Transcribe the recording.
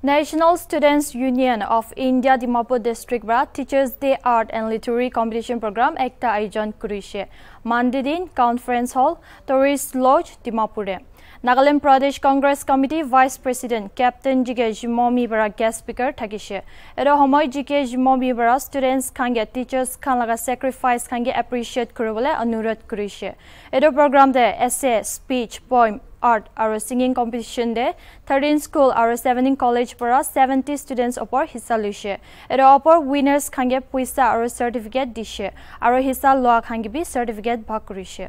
National Students Union of India Dimapur District Bra Teachers Day Art and Literary Competition Program Ekta Aijan Kurishe Mandidin Conference Hall, Tourist Lodge, Dimapur. Nagaland Pradesh Congress Committee Vice President Captain Jike Jumomi Bara guest speaker Takishe. Ero homoy Jike Jumomi Bara students kange teachers kan laga sacrifice kange appreciate kuribole anurat kurishe. Ero program de essay, speech, poem, art or singing competition de 13 school or 17 college para 70 students upor hissa lushe. Ero upor winners kange puisa or certificate dishe. Aro hissa loa kange bi certificate bhakurishe.